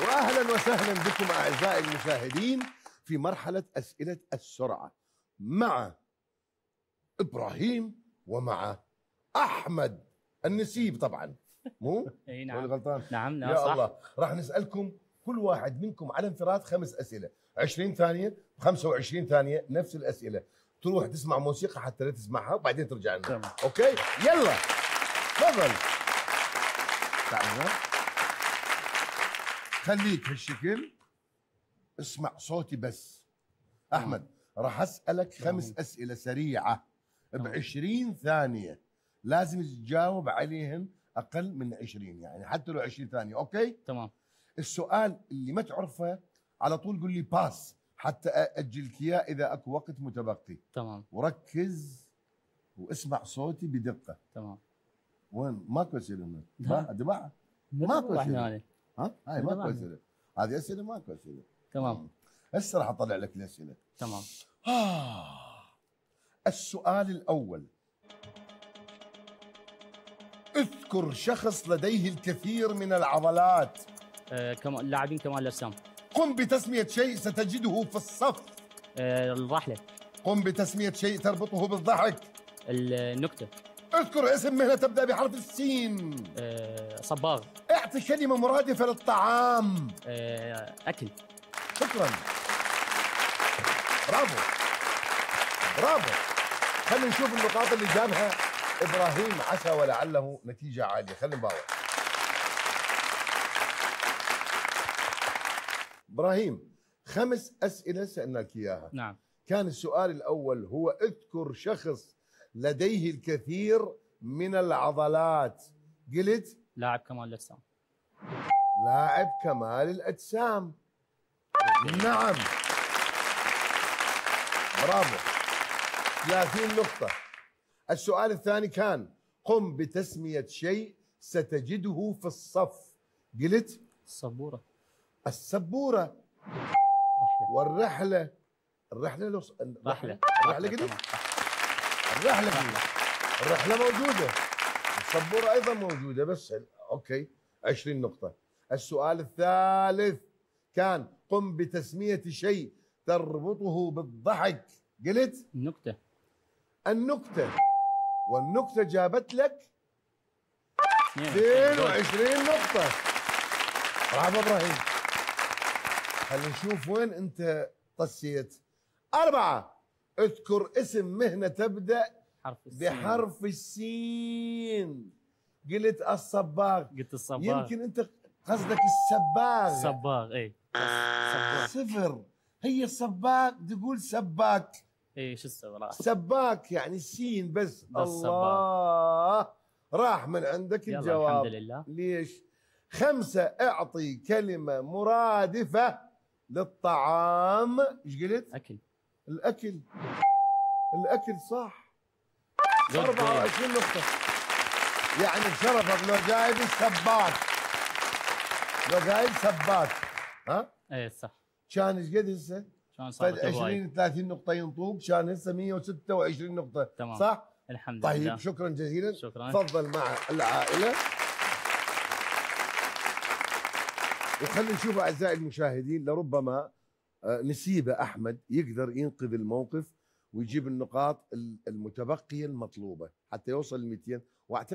واهلا وسهلا بكم اعزائي المشاهدين في مرحله اسئله السرعه مع ابراهيم ومع احمد النسيب. طبعا مو اي نعم غلطان. نعم يا صح. الله راح نسالكم كل واحد منكم على انفراد 5 اسئله، 20 ثانيه 25 ثانيه نفس الاسئله، تروح تسمع موسيقى حتى لا تسمعها وبعدين ترجع لنا. اوكي يلا تفضل. خليك هالشكل، اسمع صوتي بس. احمد راح اسالك 5 اسئله سريعه ب 20 ثانيه، لازم تجاوب عليهم اقل من 20، يعني حتى لو 20 ثانيه. اوكي تمام. السؤال اللي ما تعرفه على طول قول لي باس حتى اجلك اياه اذا اكو وقت متبقي. تمام. وركز واسمع صوتي بدقه. تمام. وين ماكو اسئله هناك؟ ما ماكو اسئله. ها؟ هاي ماكو اسئله. هذه اسئله ماكو اسئله. تمام. هسه راح اطلع لك الاسئله. تمام. السؤال الاول، اذكر شخص لديه الكثير من العضلات. لاعبين كمال الاجسام. قم بتسمية شيء ستجده في الصف. الرحلة. قم بتسمية شيء تربطه بالضحك. النكتة. اذكر اسم مهنة تبدأ بحرف السين. صباغ. اعطي كلمة مرادفة للطعام. أكل. شكرا. برافو برافو. خلينا نشوف النقاط اللي جابها إبراهيم، عسى ولعله نتيجة عالية. خلينا نباوع. إبراهيم 5 أسئلة سألناك إياها. نعم. كان السؤال الأول هو اذكر شخص لديه الكثير من العضلات، قلت لاعب كمال الأجسام. لاعب كمال الأجسام. نعم برافو 30 نقطة. السؤال الثاني كان قم بتسمية شيء ستجده في الصف، قلت السبورة. السبورة. والرحلة. الرحلة لو الرحلة. الرحلة كده؟ الرحلة كده. الرحلة موجودة. السبورة أيضا موجودة بس. أوكي 20 نقطة. السؤال الثالث كان قم بتسمية شيء تربطه بالضحك، قلت؟ النكتة. النكتة. والنكتة جابت لك 22 نقطة. برافو إبراهيم. خلينا نشوف وين انت طسيت. 4 اذكر اسم مهنة تبدأ بحرف السين، قلت الصباغ. قلت الصباغ. يمكن انت قصدك السباغ. الصباغ اي. صفر. هي الصباغ تقول سباك. اي شو السباك؟ سباك يعني السين بس الله راح من عندك الجواب. الحمد لله. ليش؟ 5 اعطي كلمة مرادفة للطعام، ايش قلت؟ اكل. الاكل. الاكل صح. 24 نقطة. يعني بشرفك لو جايب السباك. لو جايب سباك. ها؟ ايه صح. كان ايش قد هسه؟ كان صح 20-30 نقطة ينطوك، كان هسه 126 نقطة. تمام. صح؟ الحمد لله. طيب شكرا جزيلا. شكرا. تفضل مع العائلة. وخلينا نشوف اعزائي المشاهدين، لربما نسيب احمد يقدر ينقذ الموقف ويجيب النقاط المتبقيه المطلوبه حتى يوصل ل 200 واعتقد